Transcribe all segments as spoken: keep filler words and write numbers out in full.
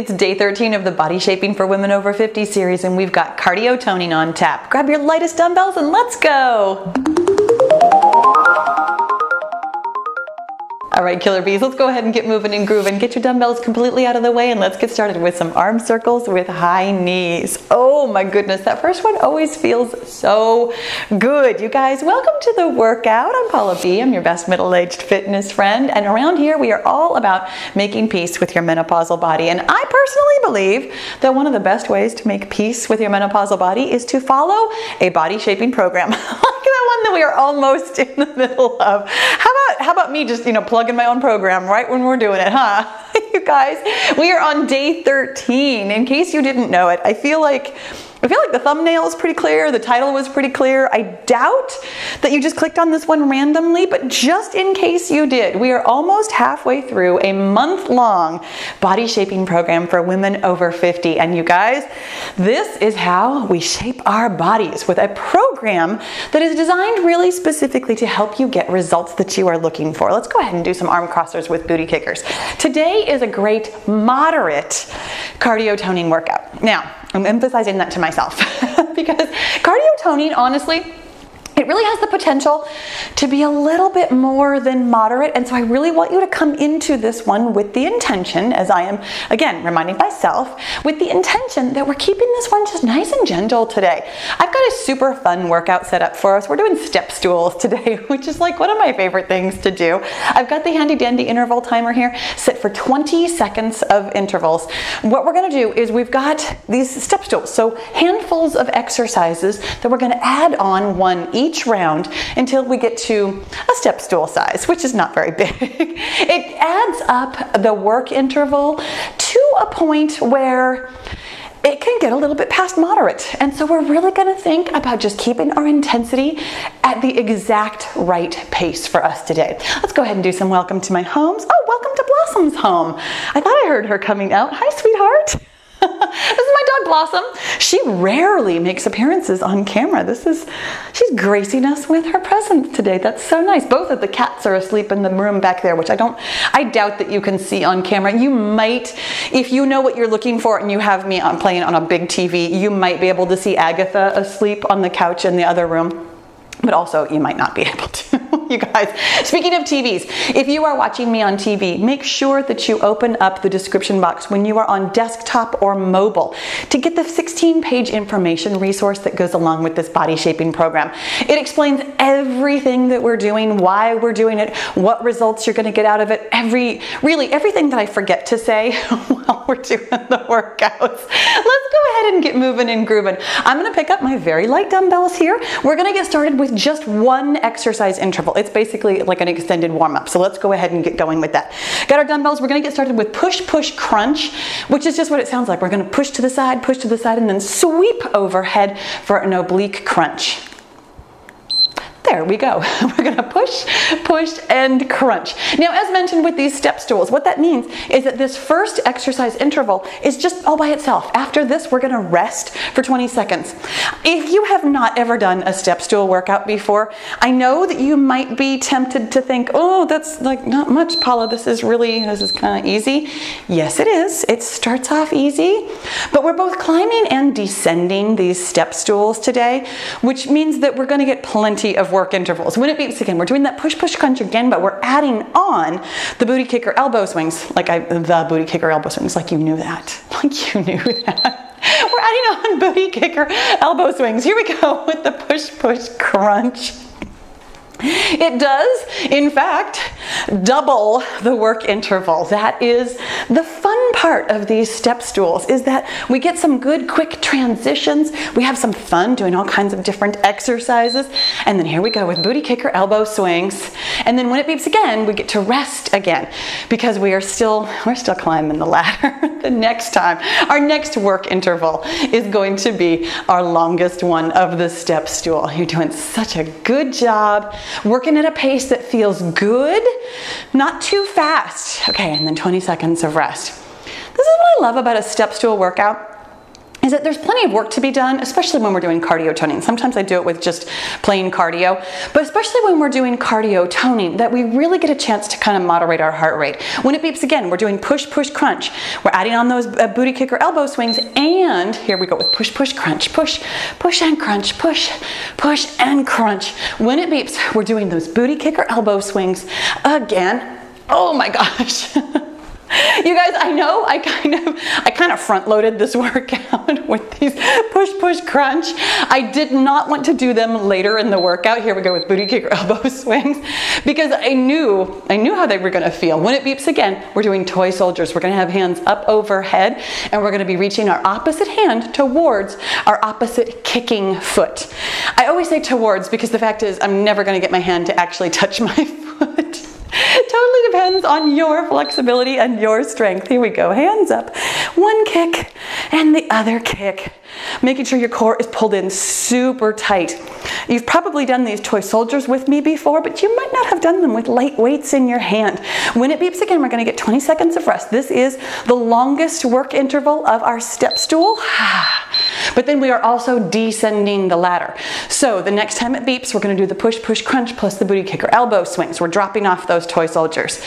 It's day thirteen of the Body Shaping for Women Over fifty series, and we've got cardio toning on tap. Grab your lightest dumbbells and let's go! All right, killer bees, let's go ahead and get moving and grooving. Get your dumbbells completely out of the way and let's get started with some arm circles with high knees. Oh my goodness, that first one always feels so good. You guys, welcome to the workout. I'm Pahla B. I'm your best middle-aged fitness friend. And around here, we are all about making peace with your menopausal body. And I personally believe that one of the best ways to make peace with your menopausal body is to follow a body-shaping program. One that we are almost in the middle of. How about how about me just, you know, plugging my own program right when we're doing it, huh? You guys, we are on day thirteen. In case you didn't know it, I feel like I feel like the thumbnail is pretty clear, the title was pretty clear. I doubt that you just clicked on this one randomly, but just in case you did, we are almost halfway through a month-long body shaping program for women over fifty. And you guys, this is how we shape our bodies, with a program that is designed really specifically to help you get results that you are looking for. Let's go ahead and do some arm crossers with booty kickers. Today is a great moderate cardio toning workout. Now, I'm emphasizing that to myself because cardio toning, honestly, it really has the potential to be a little bit more than moderate, and so I really want you to come into this one with the intention, as I am, again, reminding myself, with the intention that we're keeping this one just nice and gentle today. I've got a super fun workout set up for us. We're doing step stools today, which is like one of my favorite things to do. I've got the handy dandy interval timer here, set for twenty seconds of intervals. What we're gonna do is we've got these step stools, so handfuls of exercises that we're gonna add on one each. each round until we get to a step stool size, which is not very big. It adds up the work interval to a point where it can get a little bit past moderate. And so we're really gonna think about just keeping our intensity at the exact right pace for us today. Let's go ahead and do some welcome to my homes. Oh, welcome to Blossom's home. I thought I heard her coming out. Hi, sweetheart. This is my dog Blossom. She rarely makes appearances on camera. This is, she's gracing us with her presence today. That's so nice. Both of the cats are asleep in the room back there, which I don't, I doubt that you can see on camera. You might, if you know what you're looking for and you have me on playing on a big T V, you might be able to see Agatha asleep on the couch in the other room, but also you might not be able to. You guys, speaking of T Vs, if you are watching me on T V, make sure that you open up the description box when you are on desktop or mobile to get the sixteen page information resource that goes along with this body shaping program. It explains everything that we're doing, why we're doing it, what results you're gonna get out of it, every, really everything that I forget to say while we're doing the workouts. Let's go ahead and get moving and grooving. I'm gonna pick up my very light dumbbells here. We're gonna get started with just one exercise interval. It's basically like an extended warm-up. So let's go ahead and get going with that. Got our dumbbells. We're gonna get started with push, push, crunch, which is just what it sounds like. We're gonna push to the side, push to the side, and then sweep overhead for an oblique crunch. There we go. We're gonna push, push, and crunch. Now, as mentioned with these step stools, what that means is that this first exercise interval is just all by itself. After this, we're gonna rest for twenty seconds. If you have not ever done a step stool workout before, I know that you might be tempted to think, oh, that's like not much, Pahla. This is really, this is kind of easy. Yes, it is. It starts off easy, but we're both climbing and descending these step stools today, which means that we're gonna get plenty of work Work intervals. When it beeps again, we're doing that push, push, crunch again, but we're adding on the booty kicker elbow swings, like I, the booty kicker elbow swings, like you knew that, like you knew that. We're adding on booty kicker elbow swings. Here we go with the push, push, crunch. It does, in fact, double the work interval. That is the fun part of these step stools, is that we get some good quick transitions. We have some fun doing all kinds of different exercises. And then here we go with booty kicker elbow swings. And then when it beeps again, we get to rest again because we are still, we're still climbing the ladder the next time. Our next work interval is going to be our longest one of the step stool. You're doing such a good job. Working at a pace that feels good, not too fast. Okay, and then twenty seconds of rest. This is what I love about a step stool workout. is that there's plenty of work to be done, especially when we're doing cardio toning. Sometimes I do it with just plain cardio, but especially when we're doing cardio toning, that we really get a chance to kind of moderate our heart rate. When it beeps again, we're doing push, push, crunch. We're adding on those booty kick or elbow swings, and here we go with push, push, crunch, push, push and crunch, push, push and crunch. When it beeps, we're doing those booty kick or elbow swings again. Oh my gosh. You guys, I know I kind of I kind of front loaded this workout with these push, push, crunch. I did not want to do them later in the workout. Here we go with booty kick or elbow swings, because I knew I knew how they were gonna feel. When it beeps again, we're doing toy soldiers. We're gonna have hands up overhead, and we're gonna be reaching our opposite hand towards our opposite kicking foot. I always say towards because the fact is I'm never gonna get my hand to actually touch my foot. Totally depends on your flexibility and your strength. Here we go, hands up. One kick and the other kick. Making sure your core is pulled in super tight. You've probably done these toy soldiers with me before, but you might not have done them with light weights in your hand. When it beeps again, we're gonna get twenty seconds of rest. This is the longest work interval of our step stool. But then we are also descending the ladder. So the next time it beeps, we're gonna do the push, push, crunch plus the booty kick or elbow swings. We're dropping off those toy soldiers.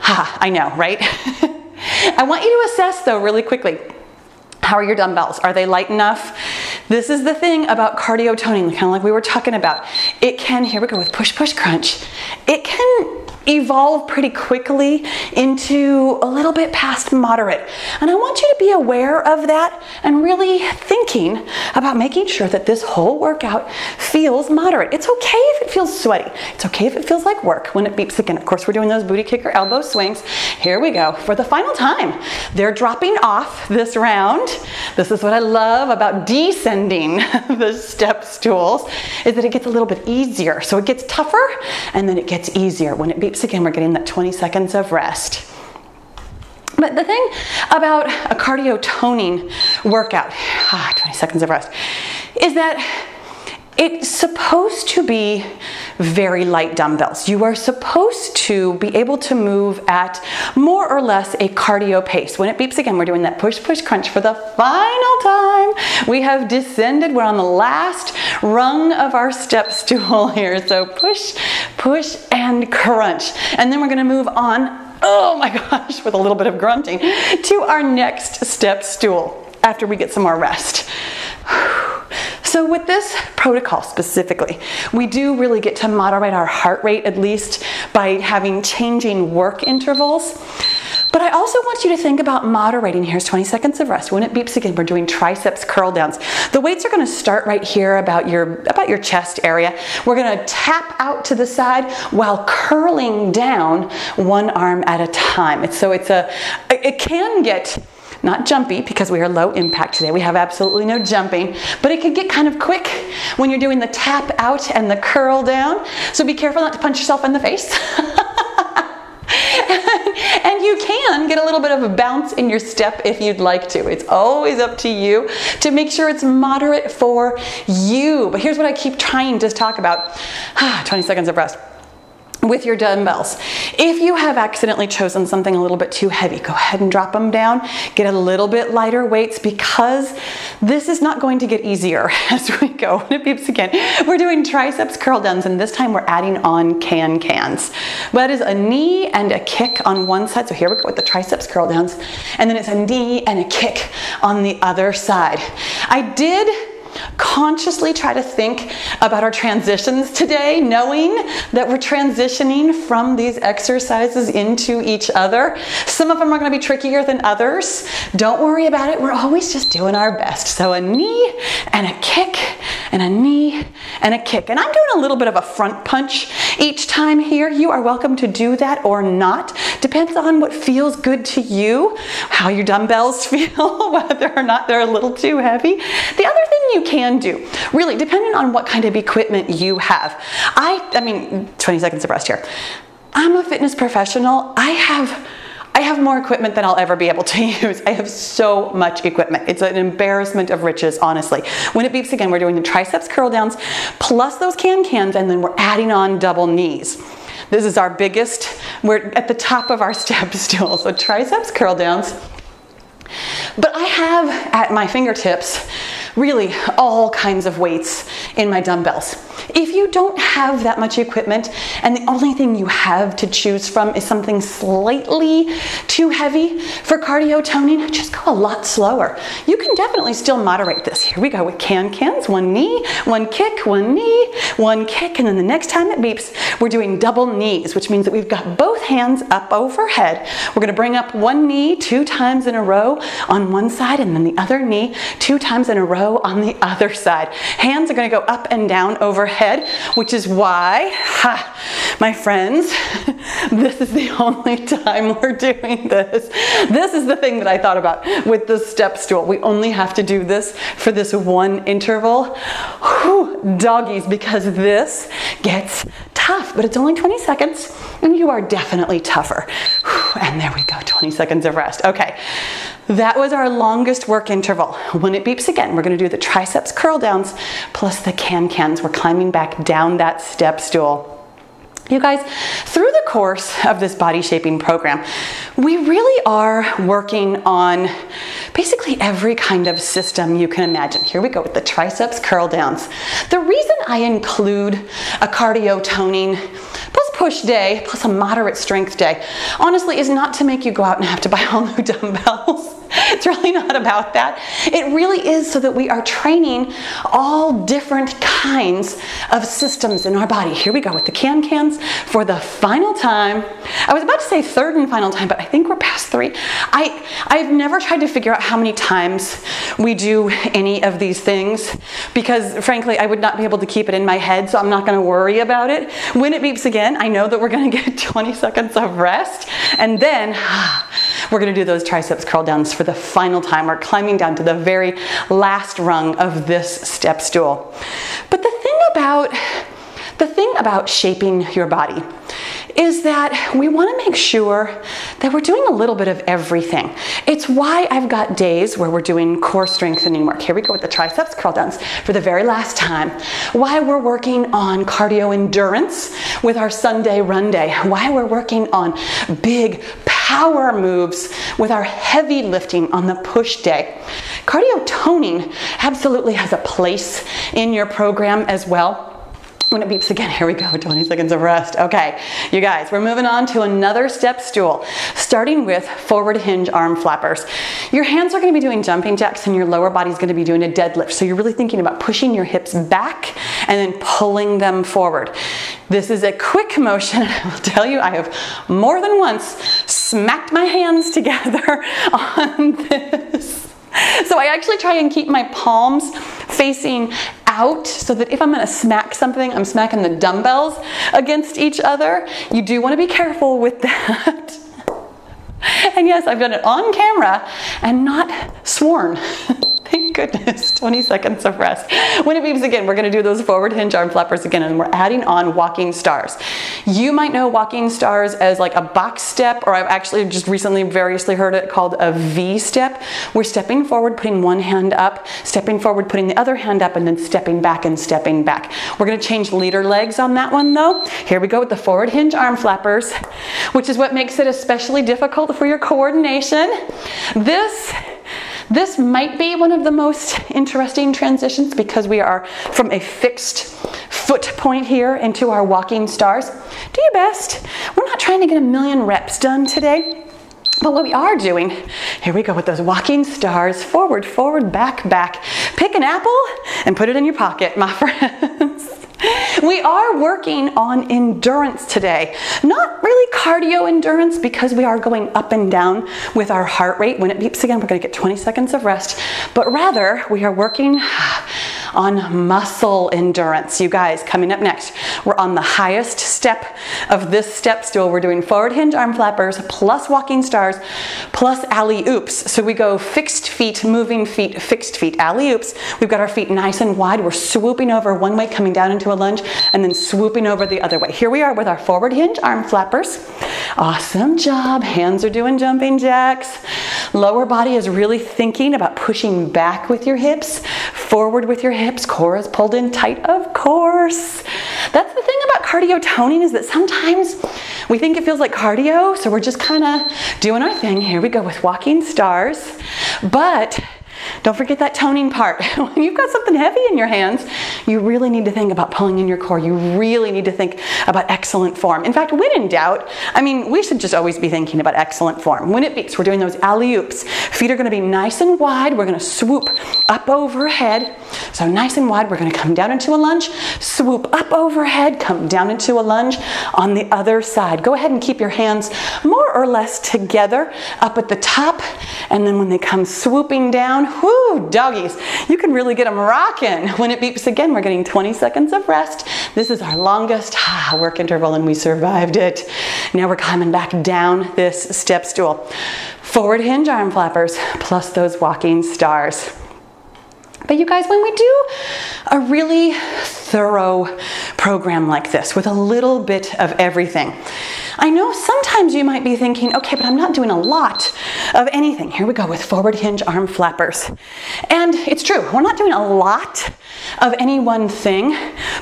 Ha, I know, right? I want you to assess though really quickly. How are your dumbbells? Are they light enough? This is the thing about cardio toning, kind of like we were talking about. It can, here we go with push, push, crunch. It can evolve pretty quickly into a little bit past moderate. And I want you to be aware of that and really thinking about making sure that this whole workout feels moderate. It's okay if it feels sweaty. It's okay if it feels like work. When it beeps again, of course, we're doing those booty kick or elbow swings. Here we go for the final time. They're dropping off this round. This is what I love about descending the step stools, is that it gets a little bit easier. So it gets tougher and then it gets easier. When it beeps again, we're getting that twenty seconds of rest. But the thing about a cardio toning workout, ah, twenty seconds of rest, is that it's supposed to be very light dumbbells. You are supposed to be able to move at more or less a cardio pace. When it beeps again, we're doing that push, push, crunch for the final time. We have descended. We're on the last rung of our step stool here. So push, push, and crunch. And then we're gonna move on, oh my gosh, with a little bit of grunting, to our next step stool after we get some more rest. So with this protocol specifically, we do really get to moderate our heart rate, at least by having changing work intervals. But I also want you to think about moderating. Here's twenty seconds of rest. When it beeps again, we're doing triceps curl downs. The weights are gonna start right here about your, about your chest area. We're gonna tap out to the side while curling down one arm at a time. So it's a, it can get not jumpy because we are low impact today. We have absolutely no jumping, but it can get kind of quick when you're doing the tap out and the curl down. So be careful not to punch yourself in the face. And you can get a little bit of a bounce in your step if you'd like to. It's always up to you to make sure it's moderate for you. But here's what I keep trying to talk about. twenty seconds of rest with your dumbbells. If you have accidentally chosen something a little bit too heavy, go ahead and drop them down, get a little bit lighter weights, because this is not going to get easier as we go. When it beeps again, we're doing triceps curl downs, and this time we're adding on can-cans. That is a knee and a kick on one side. So here we go with the triceps curl downs, and then it's a knee and a kick on the other side. I did consciously try to think about our transitions today, knowing that we're transitioning from these exercises into each other. Some of them are going to be trickier than others. Don't worry about it. We're always just doing our best. So a knee and a kick and a knee and a kick. And I'm doing a little bit of a front punch each time here. You are welcome to do that or not. Depends on what feels good to you, how your dumbbells feel, whether or not they're a little too heavy. The other thing you can do, really depending on what kind of equipment you have. I, I mean, twenty seconds of rest here. I'm a fitness professional. I have I have more equipment than I'll ever be able to use. I have so much equipment. It's an embarrassment of riches, honestly. When it beeps again, we're doing the triceps curl downs plus those can-cans, and then we're adding on double knees. This is our biggest, we're at the top of our step stool. So triceps curl downs, But I have at my fingertips really all kinds of weights in my dumbbells. If you don't have that much equipment and the only thing you have to choose from is something slightly too heavy for cardio toning, just go a lot slower. You can definitely still moderate this. Here we go with can-cans, one knee, one kick, one knee, one kick, and then the next time it beeps, we're doing double knees, which means that we've got both hands up overhead. We're gonna bring up one knee two times in a row on one side and then the other knee two times in a row on the other side. Hands are gonna go up and down overhead, which is why, ha, my friends, this is the only time we're doing this. This is the thing that I thought about with the step stool. We only have to do this for this one interval. Whew, doggies, because this gets tough, but it's only twenty seconds and you are definitely tougher. Whew, and there we go, twenty seconds of rest. Okay. That was our longest work interval. When it beeps again, we're gonna do the triceps curl downs plus the can-cans. We're climbing back down that step stool. You guys, through the course of this body shaping program, we really are working on basically every kind of system you can imagine. Here we go with the triceps curl downs. The reason I include a cardio toning plus push day plus a moderate strength day, honestly, is not to make you go out and have to buy all new dumbbells. It's really not about that. It really is so that we are training all different kinds of systems in our body. Here we go with the can-cans for the final time. I was about to say third and final time, but I think we're past three. I, I've never tried to figure out how many times we do any of these things because frankly, I would not be able to keep it in my head, so I'm not gonna worry about it. When it beeps again, I know that we're gonna get twenty seconds of rest, and then we're gonna do those triceps curl downs for the final time. We're climbing down to the very last rung of this step stool. But the thing about, the thing about shaping your body is that we want to make sure that we're doing a little bit of everything. It's why I've got days where we're doing core strengthening work. Here we go with the triceps curl downs for the very last time. Why we're working on cardio endurance with our Sunday run day. Why we're working on big power moves with our heavy lifting on the push day. Cardio toning absolutely has a place in your program as well. When it beeps again, here we go, twenty seconds of rest. Okay, you guys, we're moving on to another step stool, starting with forward hinge arm flappers. Your hands are gonna be doing jumping jacks and your lower body's gonna be doing a deadlift. So you're really thinking about pushing your hips back and then pulling them forward. This is a quick motion. I will tell you, I have more than once smacked my hands together on this. So I actually try and keep my palms facing out so that if I'm gonna smack something, I'm smacking the dumbbells against each other. You do wanna be careful with that. And yes, I've done it on camera and not sworn. Thank goodness, twenty seconds of rest. When it beeps again, we're gonna do those forward hinge arm flappers again, and we're adding on walking stars. You might know walking stars as like a box step, or I've actually just recently variously heard it called a V step. We're stepping forward, putting one hand up, stepping forward, putting the other hand up, and then stepping back and stepping back. We're gonna change leader legs on that one though. Here we go with the forward hinge arm flappers, which is what makes it especially difficult for your coordination. This This might be one of the most interesting transitions because we are from a fixed foot point here into our walking stars. Do your best. We're not trying to get a million reps done today. But what we are doing, here we go with those walking stars, forward, forward, back, back. Pick an apple and put it in your pocket, my friends. We are working on endurance today. Not really cardio endurance because we are going up and down with our heart rate. When it beeps again, we're gonna get twenty seconds of rest, but rather we are working on muscle endurance. You guys, coming up next, we're on the highest step of this step stool. We're doing forward hinge arm flappers plus walking stars plus alley-oops. So we go fixed feet, moving feet, fixed feet, alley-oops. We've got our feet nice and wide. We're swooping over one way, coming down into a lunge, and then swooping over the other way. Here we are with our forward hinge arm flappers. Awesome job. Hands are doing jumping jacks. Lower body is really thinking about pushing back with your hips, forward with your hips, hips, core is pulled in tight, of course. That's the thing about cardio toning, is that sometimes we think it feels like cardio, so we're just kind of doing our thing. Here we go with walking stars. But don't forget that toning part. When you've got something heavy in your hands, you really need to think about pulling in your core. You really need to think about excellent form. In fact, when in doubt, I mean, we should just always be thinking about excellent form. When it beats, we're doing those alley-oops. Feet are gonna be nice and wide. We're gonna swoop up overhead. So nice and wide, we're gonna come down into a lunge, swoop up overhead, come down into a lunge on the other side. Go ahead and keep your hands more or less together up at the top, and then when they come swooping down, whoo, doggies, you can really get them rocking. When it beeps again, we're getting twenty seconds of rest. This is our longest ah, work interval, and we survived it. Now we're coming back down this step stool. Forward hinge arm flappers, plus those walking stars. But you guys, when we do a really thorough program like this with a little bit of everything, I know sometimes you might be thinking, okay, but I'm not doing a lot of anything. Here we go with forward hinge arm flappers. And it's true, we're not doing a lot of any one thing,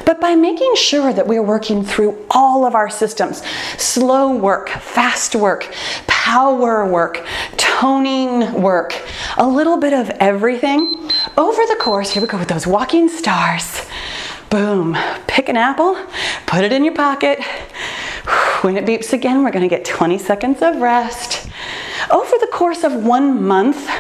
but by making sure that we're working through all of our systems, slow work, fast work, power work, toning work, a little bit of everything over the course. Here we go with those walking stars. Boom, pick an apple, put it in your pocket. When it beeps again, we're gonna get twenty seconds of rest. Over the course of one month,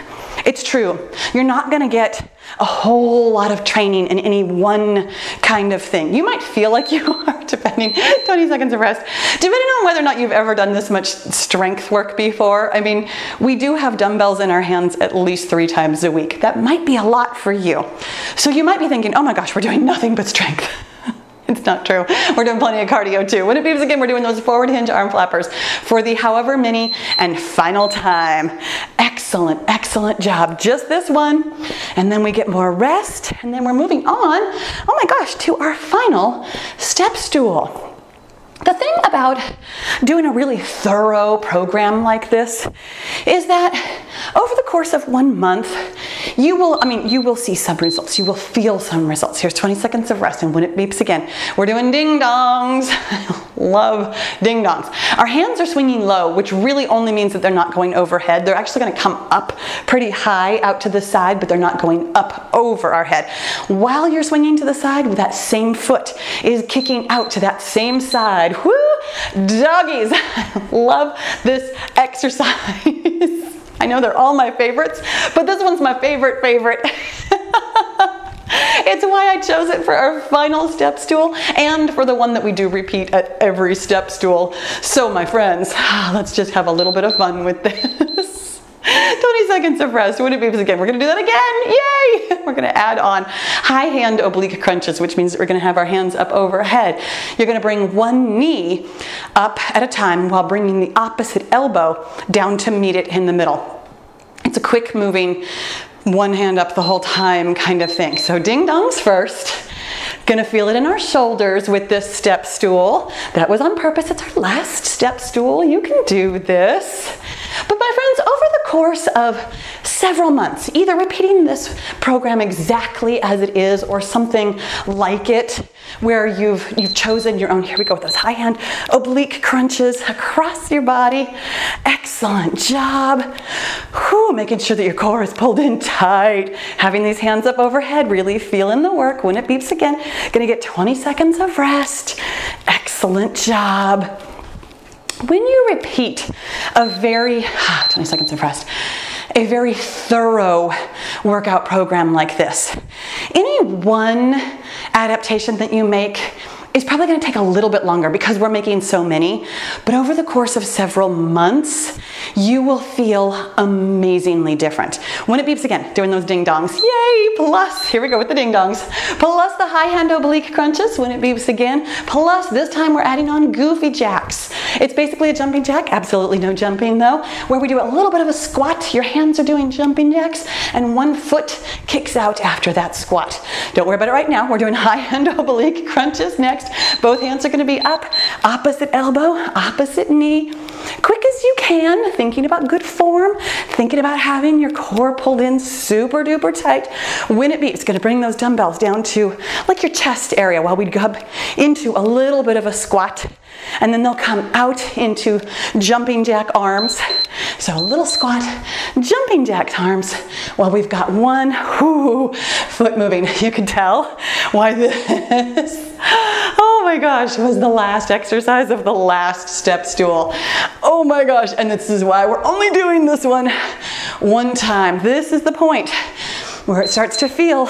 it's true, you're not gonna get a whole lot of training in any one kind of thing. You might feel like you are, depending, twenty seconds of rest, depending on whether or not you've ever done this much strength work before. I mean, we do have dumbbells in our hands at least three times a week. That might be a lot for you. So you might be thinking, oh my gosh, we're doing nothing but strength. It's not true. We're doing plenty of cardio too. When it beeps again, we're doing those forward hinge arm flappers for the however many and final time. Excellent, excellent job. Just this one. And then we get more rest, and then we're moving on, oh my gosh, to our final step stool. The thing about doing a really thorough program like this is that over the course of one month, you will, I mean, you will see some results. You will feel some results. Here's twenty seconds of rest, and when it beeps again, we're doing ding-dongs. I love ding-dongs. Our hands are swinging low, which really only means that they're not going overhead. They're actually gonna come up pretty high out to the side, but they're not going up over our head. While you're swinging to the side, that same foot is kicking out to that same side. Woo! Doggies! I love this exercise. I know they're all my favorites, but this one's my favorite favorite. It's why I chose it for our final step stool and for the one that we do repeat at every step stool. So my friends, let's just have a little bit of fun with this. twenty seconds of rest. When it beeps again, we're gonna do that again. Yay! We're gonna add on high hand oblique crunches, which means that we're gonna have our hands up overhead. You're gonna bring one knee up at a time while bringing the opposite elbow down to meet it in the middle. It's a quick moving, one hand up the whole time kind of thing. So ding dongs first. Gonna feel it in our shoulders with this step stool. That was on purpose. It's our last step stool. You can do this. But my friends, over the course of several months, either repeating this program exactly as it is or something like it, where you've, you've chosen your own. Here we go with those high hand oblique crunches across your body. Excellent job. Whew, making sure that your core is pulled in tight. Having these hands up overhead, really feeling the work. When it beeps again, gonna get twenty seconds of rest. Excellent job. When you repeat a very, twenty seconds of rest, a very thorough workout program like this, any one adaptation that you make is probably gonna take a little bit longer because we're making so many, but over the course of several months, you will feel amazingly different. When it beeps again, doing those ding-dongs, yay, plus, here we go with the ding-dongs, plus the high hand oblique crunches, when it beeps again, plus this time we're adding on goofy jacks. It's basically a jumping jack, absolutely no jumping though, where we do a little bit of a squat, your hands are doing jumping jacks, and one foot kicks out after that squat. Don't worry about it right now, we're doing high hand oblique crunches next. next. Both hands are gonna be up, opposite elbow, opposite knee. Quick as you can, thinking about good form, thinking about having your core pulled in super duper tight. When it beeps, gonna bring those dumbbells down to like your chest area while we go into a little bit of a squat. And then they'll come out into jumping jack arms. So a little squat, jumping jack arms while we've got one whoo, foot moving. You can tell why this, oh my gosh, was the last exercise of the last step stool. Oh my gosh, and this is why we're only doing this one one time. This is the point where it starts to feel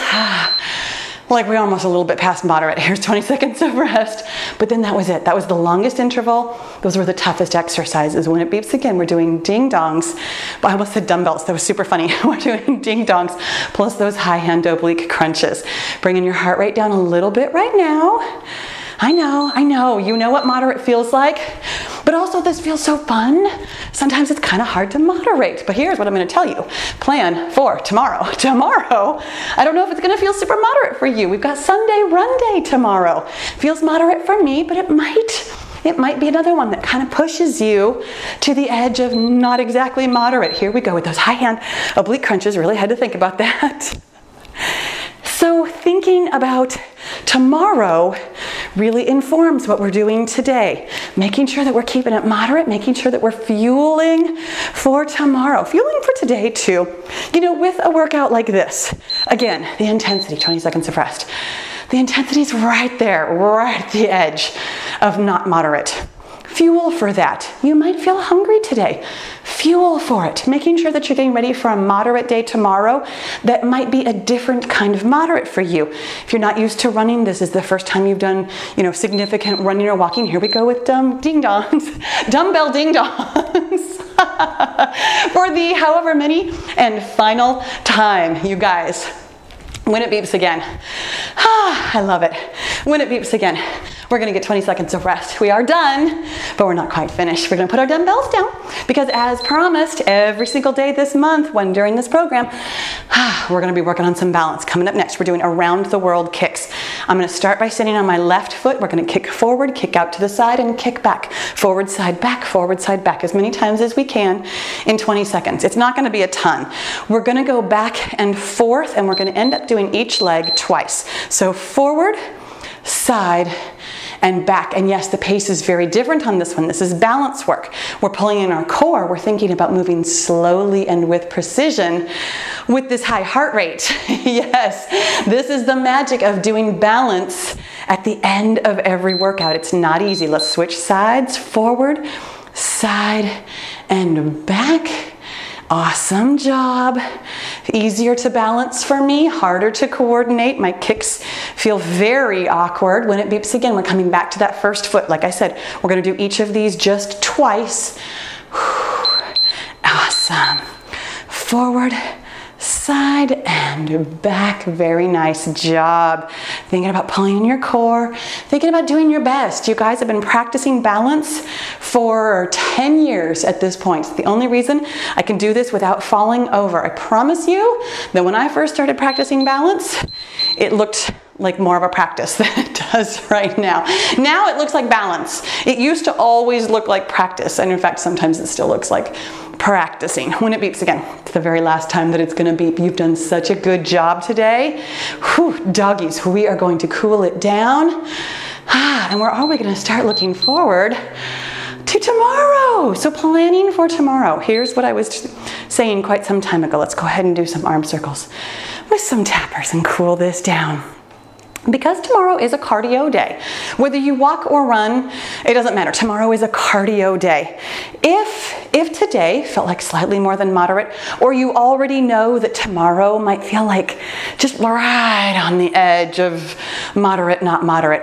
like we're almost a little bit past moderate. Here's twenty seconds of rest. But then that was it. That was the longest interval. Those were the toughest exercises. When it beeps again, we're doing ding-dongs. I almost said dumbbells. That was super funny. We're doing ding-dongs plus those high-hand oblique crunches. Bringing your heart rate down a little bit right now. I know, I know. You know what moderate feels like. But also this feels so fun. Sometimes it's kind of hard to moderate, but here's what I'm gonna tell you. Plan for tomorrow. Tomorrow, I don't know if it's gonna feel super moderate for you. We've got Sunday run day tomorrow. Feels moderate for me, but it might. It might be another one that kind of pushes you to the edge of not exactly moderate. Here we go with those high hand oblique crunches. Really had to think about that. So thinking about tomorrow really informs what we're doing today. Making sure that we're keeping it moderate, making sure that we're fueling for tomorrow. Fueling for today too. You know, with a workout like this, again, the intensity, twenty seconds of rest. The intensity is right there, right at the edge of not moderate. Fuel for that. You might feel hungry today. Fuel for it. Making sure that you're getting ready for a moderate day tomorrow that might be a different kind of moderate for you. If you're not used to running, this is the first time you've done, you know, significant running or walking. Here we go with dumb ding-dongs. Dumbbell ding-dongs. For the however many and final time, you guys. When it beeps again. Ah, I love it. When it beeps again, we're gonna get twenty seconds of rest. We are done, but we're not quite finished. We're gonna put our dumbbells down because as promised, every single day this month when during this program, ah, we're gonna be working on some balance. Coming up next, we're doing around the world kicks. I'm gonna start by sitting on my left foot. We're gonna kick forward, kick out to the side, and kick back. Forward, side, back, forward, side, back, as many times as we can in twenty seconds. It's not gonna be a ton. We're gonna go back and forth, and we're gonna end up doing doing each leg twice. So forward, side, and back. And yes, the pace is very different on this one. This is balance work. We're pulling in our core. We're thinking about moving slowly and with precision with this high heart rate. Yes, this is the magic of doing balance at the end of every workout. It's not easy. Let's switch sides. Forward, side, and back. Awesome job. Easier to balance for me, harder to coordinate. My kicks feel very awkward. When it beeps again, we're coming back to that first foot. Like I said, we're gonna do each of these just twice. Awesome. Forward, side, and back. Very nice job. Thinking about pulling in your core, thinking about doing your best. You guys have been practicing balance for ten years at this point. It's the only reason I can do this without falling over. I promise you that when I first started practicing balance, it looked like more of a practice than it does right now. Now it looks like balance. It used to always look like practice, and in fact, sometimes it still looks like practicing. When it beeps again, it's the very last time that it's gonna beep. You've done such a good job today. Whew, doggies, we are going to cool it down. Ah, and we're already gonna start looking forward to tomorrow. So planning for tomorrow. Here's what I was saying quite some time ago. Let's go ahead and do some arm circles with some tappers and cool this down. Because tomorrow is a cardio day. Whether you walk or run, it doesn't matter. Tomorrow is a cardio day. If, if today felt like slightly more than moderate, or you already know that tomorrow might feel like just right on the edge of moderate, not moderate,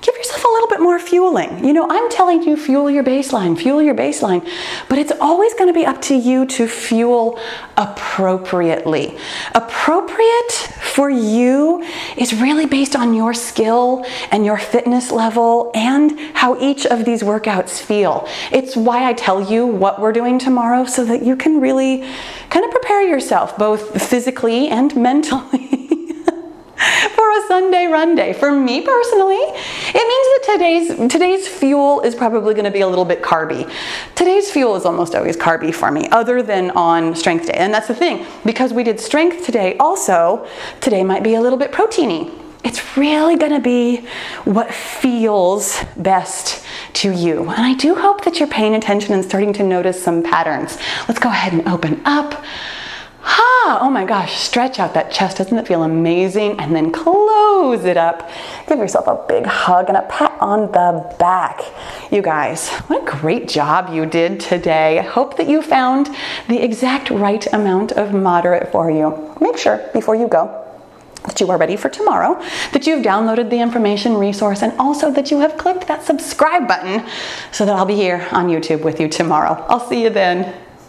give yourself a little bit more fueling. You know, I'm telling you, fuel your baseline, fuel your baseline, but it's always gonna be up to you to fuel appropriately. Appropriate for you is really based on your skill and your fitness level and how each of these workouts feel. It's why I tell you what we're doing tomorrow so that you can really kind of prepare yourself both physically and mentally for a Sunday run day. For me personally, it means that today's, today's fuel is probably gonna be a little bit carby. Today's fuel is almost always carby for me, other than on strength day. And that's the thing, because we did strength today also, today might be a little bit proteiny. It's really gonna be what feels best to you. And I do hope that you're paying attention and starting to notice some patterns. Let's go ahead and open up. Ah, oh my gosh, stretch out that chest. Doesn't it feel amazing? And then close it up. Give yourself a big hug and a pat on the back. You guys, what a great job you did today. I hope that you found the exact right amount of moderate for you. Make sure before you go that you are ready for tomorrow, that you've downloaded the information resource, and also that you have clicked that subscribe button so that I'll be here on YouTube with you tomorrow. I'll see you then.